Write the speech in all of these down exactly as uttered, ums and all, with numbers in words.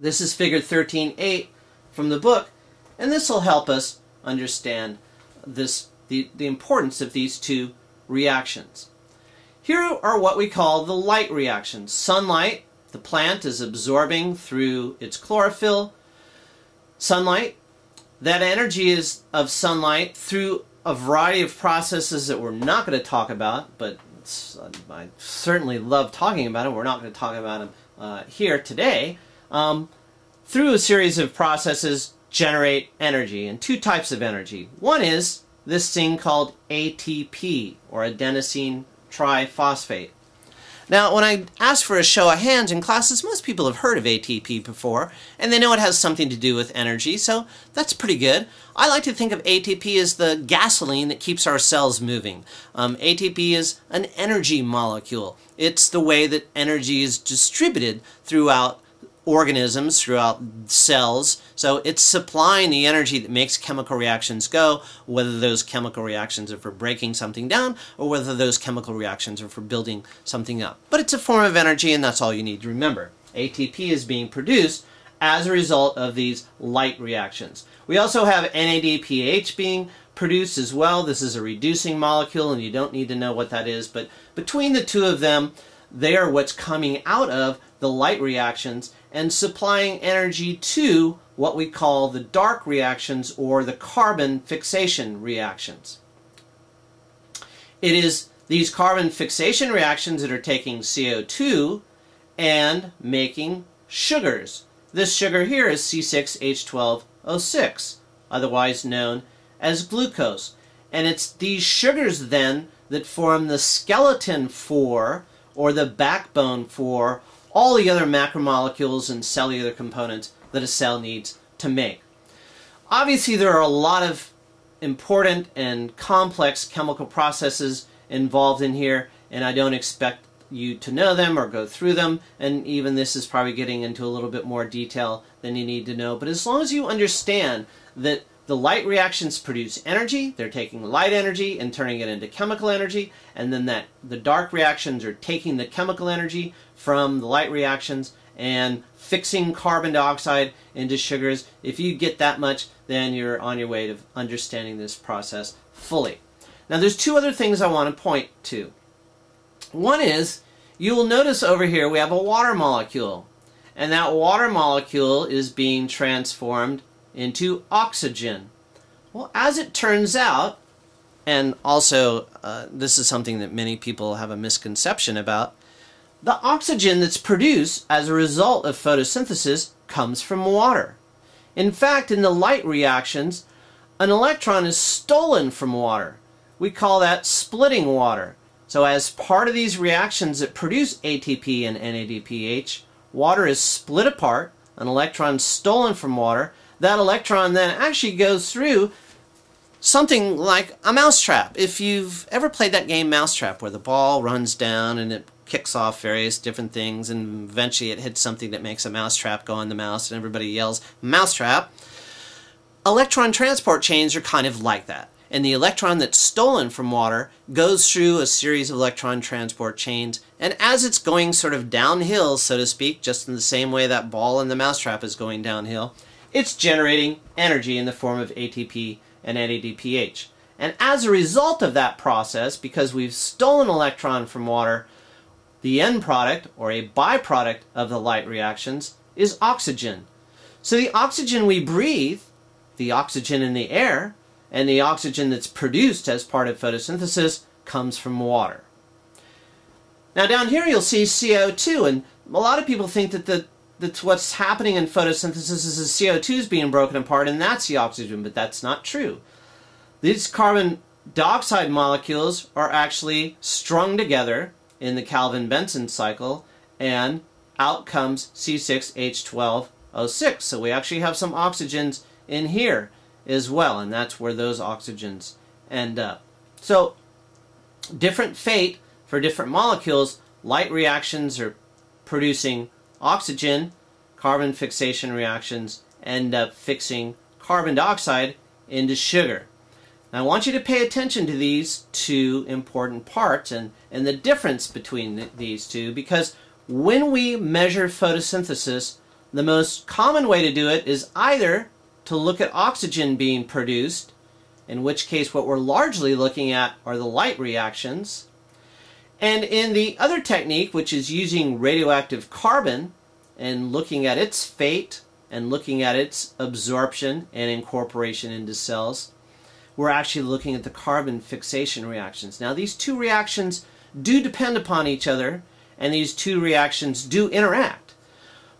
This is figure thirteen eight from the book, and this will help us understand this, the, the importance of these two reactions. Here are what we call the light reactions. Sunlight, the plant is absorbing through its chlorophyll. Sunlight, that energy is of sunlight through a variety of processes that we're not going to talk about, but I certainly love talking about them. We're not going to talk about them uh, here today. Um, through a series of processes generate energy, and two types of energy. One is this thing called A T P, or adenosine triphosphate. Now, when I ask for a show of hands in classes, most people have heard of A T P before, and they know it has something to do with energy, so that's pretty good. I like to think of A T P as the gasoline that keeps our cells moving. Um, A T P is an energy molecule. It's the way that energy is distributed throughout organisms, throughout cells, so it's supplying the energy that makes chemical reactions go, whether those chemical reactions are for breaking something down or whether those chemical reactions are for building something up. But it's a form of energy, and that's all you need to remember. A T P is being produced as a result of these light reactions. We also have N A D P H being produced as well. This is a reducing molecule, and you don't need to know what that is, but between the two of them, they are what's coming out of the light reactions and supplying energy to what we call the dark reactions, or the carbon fixation reactions. It is these carbon fixation reactions that are taking C O two and making sugars. This sugar here is C six H twelve O six, otherwise known as glucose. And it's these sugars then that form the skeleton for, or the backbone for, all the other macromolecules and cellular components that a cell needs to make. Obviously, there are a lot of important and complex chemical processes involved in here, and I don't expect you to know them or go through them, and even this is probably getting into a little bit more detail than you need to know. But as long as you understand that the light reactions produce energy, they're taking light energy and turning it into chemical energy, and then that the dark reactions are taking the chemical energy from the light reactions and fixing carbon dioxide into sugars. If you get that much, then you're on your way to understanding this process fully. Now, there's two other things I want to point to. One is, you will notice over here we have a water molecule, and that water molecule is being transformed into oxygen. Well, as it turns out, and also uh, this is something that many people have a misconception about, the oxygen that's produced as a result of photosynthesis comes from water. In fact, in the light reactions, an electron is stolen from water. We call that splitting water. So as part of these reactions that produce A T P and N A D P H, water is split apart, an electron stolen from water. That electron then actually goes through something like a mousetrap. If you've ever played that game Mousetrap, where the ball runs down and it kicks off various different things, and eventually it hits something that makes a mousetrap go on the mouse, and everybody yells, "Mousetrap!" Electron transport chains are kind of like that. And the electron that's stolen from water goes through a series of electron transport chains, and as it's going sort of downhill, so to speak, just in the same way that ball in the mousetrap is going downhill, it's generating energy in the form of A T P and N A D P H. And as a result of that process, because we've stolen electron from water, the end product, or a byproduct of the light reactions, is oxygen. So the oxygen we breathe, the oxygen in the air, and the oxygen that's produced as part of photosynthesis comes from water. Now down here you'll see C O two, and a lot of people think that the That's what's happening in photosynthesis is the C O two is being broken apart, and that's the oxygen, but that's not true. These carbon dioxide molecules are actually strung together in the Calvin-Benson cycle, and out comes C six H twelve O six. So we actually have some oxygens in here as well, and that's where those oxygens end up. So different fate for different molecules. Light reactions are producing oxygen, carbon fixation reactions end up fixing carbon dioxide into sugar. Now I want you to pay attention to these two important parts, and, and the difference between th- these two, because when we measure photosynthesis, The most common way to do it is either to look at oxygen being produced, in which case what we're largely looking at are the light reactions, and in the other technique, which is using radioactive carbon and looking at its fate and looking at its absorption and incorporation into cells, we're actually looking at the carbon fixation reactions. Now, these two reactions do depend upon each other, and these two reactions do interact,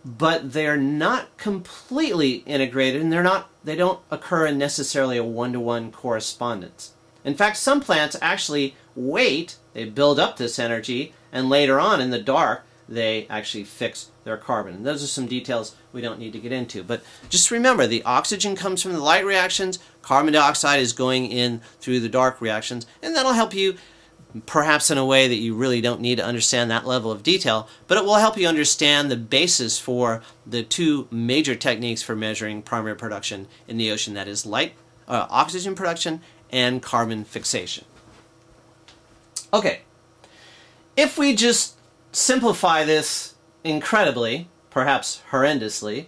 but they're not completely integrated, and they're not, they don't occur in necessarily a one-to-one correspondence. In fact, some plants actually wait, they build up this energy, and later on in the dark, they actually fix their carbon. And those are some details we don't need to get into. But just remember, the oxygen comes from the light reactions, carbon dioxide is going in through the dark reactions, and that'll help you perhaps in a way that you really don't need to understand that level of detail, but it will help you understand the basis for the two major techniques for measuring primary production in the ocean, that is light, uh, oxygen production and carbon fixation. Okay, if we just simplify this incredibly, perhaps horrendously,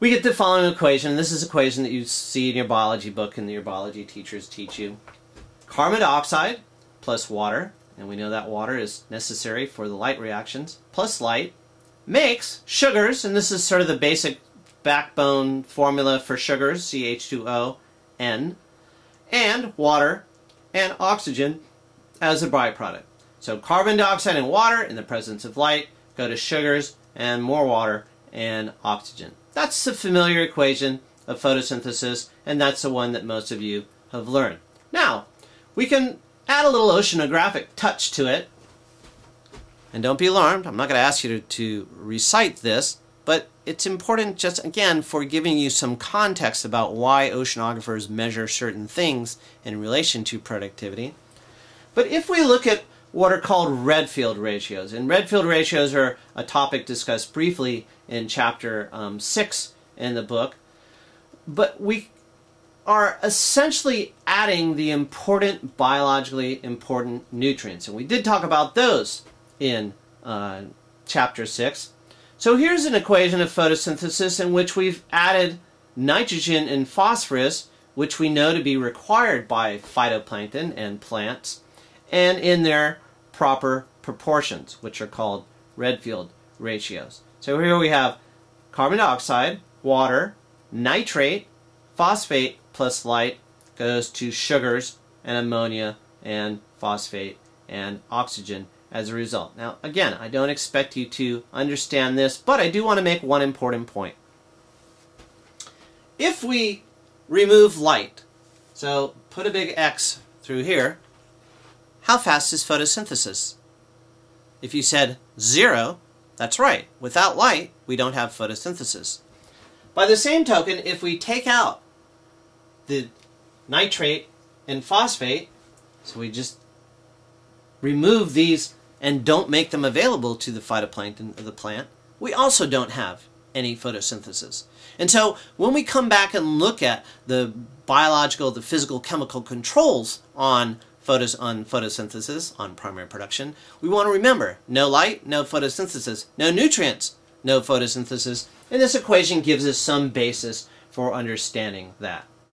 we get the following equation. This is an equation that you see in your biology book and your biology teachers teach you. Carbon dioxide plus water, and we know that water is necessary for the light reactions, plus light makes sugars, and this is sort of the basic backbone formula for sugars, C H two O N, and water and oxygen as a byproduct. So carbon dioxide and water in the presence of light go to sugars and more water and oxygen. That's the familiar equation of photosynthesis, and that's the one that most of you have learned. Now, we can add a little oceanographic touch to it. And don't be alarmed, I'm not going to ask you to, to recite this, but it's important just, again, for giving you some context about why oceanographers measure certain things in relation to productivity. But if we look at what are called Redfield ratios, and Redfield ratios are a topic discussed briefly in chapter um, six in the book, but we are essentially adding the important, biologically important nutrients. And we did talk about those in uh, chapter six. So here's an equation of photosynthesis in which we've added nitrogen and phosphorus, which we know to be required by phytoplankton and plants, and in their proper proportions, which are called Redfield ratios. So here we have carbon dioxide, water, nitrate, phosphate, plus light goes to sugars and ammonia and phosphate and oxygen as a result. Now, again, I don't expect you to understand this, but I do want to make one important point. If we remove light, so put a big X through here, how fast is photosynthesis? If you said zero, that's right. Without light, we don't have photosynthesis. By the same token, if we take out the nitrate and phosphate, so we just remove these and don't make them available to the phytoplankton of the plant, we also don't have any photosynthesis. And so when we come back and look at the biological, the physical, chemical controls on photos, on photosynthesis, on primary production, we want to remember, no light, no photosynthesis, no nutrients, no photosynthesis, and this equation gives us some basis for understanding that.